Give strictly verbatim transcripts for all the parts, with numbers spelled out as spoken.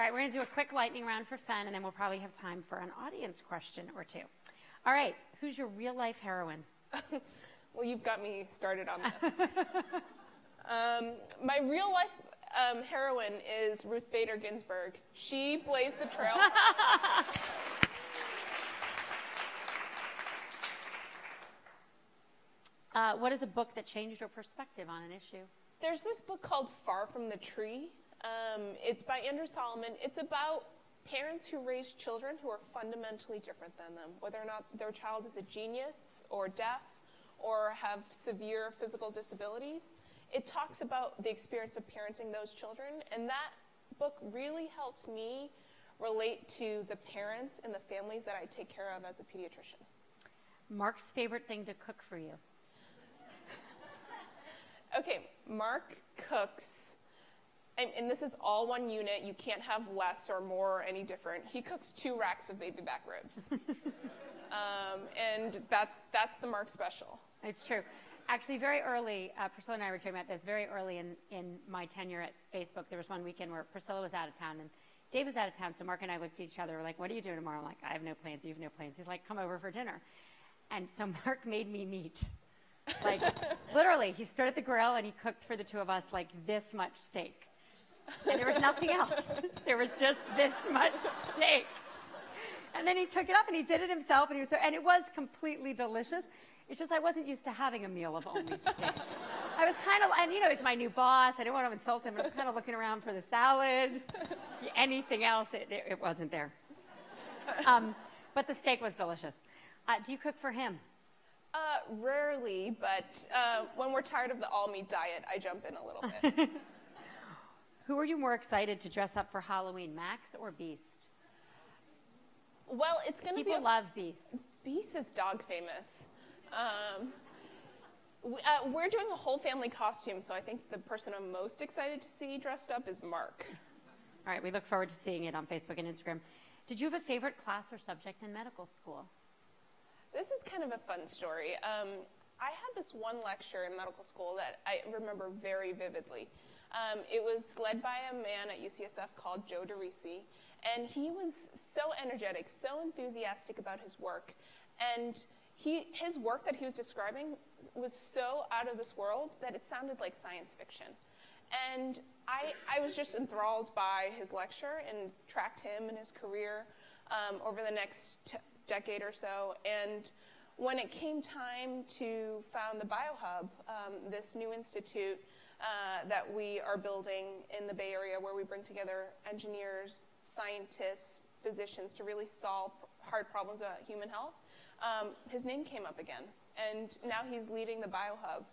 All right, we're going to do a quick lightning round for fun, and then we'll probably have time for an audience question or two. All right, who's your real-life heroine? Well, you've got me started on this. um, my real-life um, heroine is Ruth Bader Ginsburg. She blazed the trail. uh, what is a book that changed your perspective on an issue? There's this book called Far From the Tree. Um, it's by Andrew Solomon. It's about parents who raise children who are fundamentally different than them, whether or not their child is a genius or deaf or have severe physical disabilities. It talks about the experience of parenting those children, and that book really helped me relate to the parents and the families that I take care of as a pediatrician. Mark's favorite thing to cook for you. Okay, Mark cooks, and, and this is all one unit. You can't have less or more or any different. He cooks two racks of baby back ribs. um, and that's, that's the Mark special. It's true. Actually, very early, uh, Priscilla and I were talking about this, very early in, in my tenure at Facebook, there was one weekend where Priscilla was out of town and Dave was out of town, so Mark and I looked at each other, we're like, what are you doing tomorrow? I'm like, I have no plans, you have no plans. He's like, come over for dinner. And so Mark made me meat. Like, literally, he stood at the grill and he cooked for the two of us like this much steak. And there was nothing else. There was just this much steak. And then he took it up and he did it himself, and he was so, and it was completely delicious. It's just I wasn't used to having a meal of only steak. I was kind of, and you know, he's my new boss. I didn't want to insult him, but I'm kind of looking around for the salad. Anything else, it, it, it wasn't there. Um, but the steak was delicious. Uh, do you cook for him? Uh, rarely, but uh, when we're tired of the all-meat diet, I jump in a little bit. Who are you more excited to dress up for Halloween, Max or Beast? Well, it's going to be... People love Beast. Beast is dog famous. Um, we, uh, we're doing a whole family costume, so I think the person I'm most excited to see dressed up is Mark. All right, we look forward to seeing it on Facebook and Instagram. Did you have a favorite class or subject in medical school? This is kind of a fun story. Um, I had this one lecture in medical school that I remember very vividly. Um, it was led by a man at U C S F called Joe DeRisi, and he was so energetic, so enthusiastic about his work. And he, his work that he was describing was so out of this world that it sounded like science fiction. And I, I was just enthralled by his lecture and tracked him and his career um, over the next decade or so, and when it came time to found the BioHub, um, this new institute uh, that we are building in the Bay Area where we bring together engineers, scientists, physicians to really solve hard problems about human health, um, his name came up again, and now he's leading the BioHub.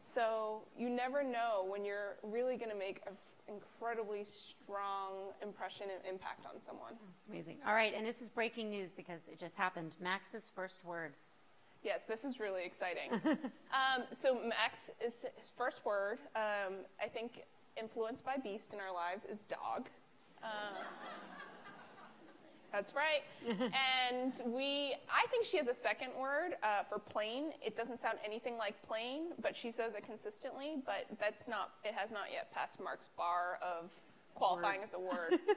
So you never know when you're really going to make a incredibly strong impression and impact on someone. That's amazing. All right, and this is breaking news because it just happened. Max's first word. Yes, this is really exciting. um, so Max, is, his first word, um, I think influenced by Beast in our lives, is dog. Um, that's right. And we, I think she has a second word uh, for plane. It doesn't sound anything like plane, but she says it consistently, but that's not, it has not yet passed Mark's bar of qualifying word. as a word.